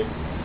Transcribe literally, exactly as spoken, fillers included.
it.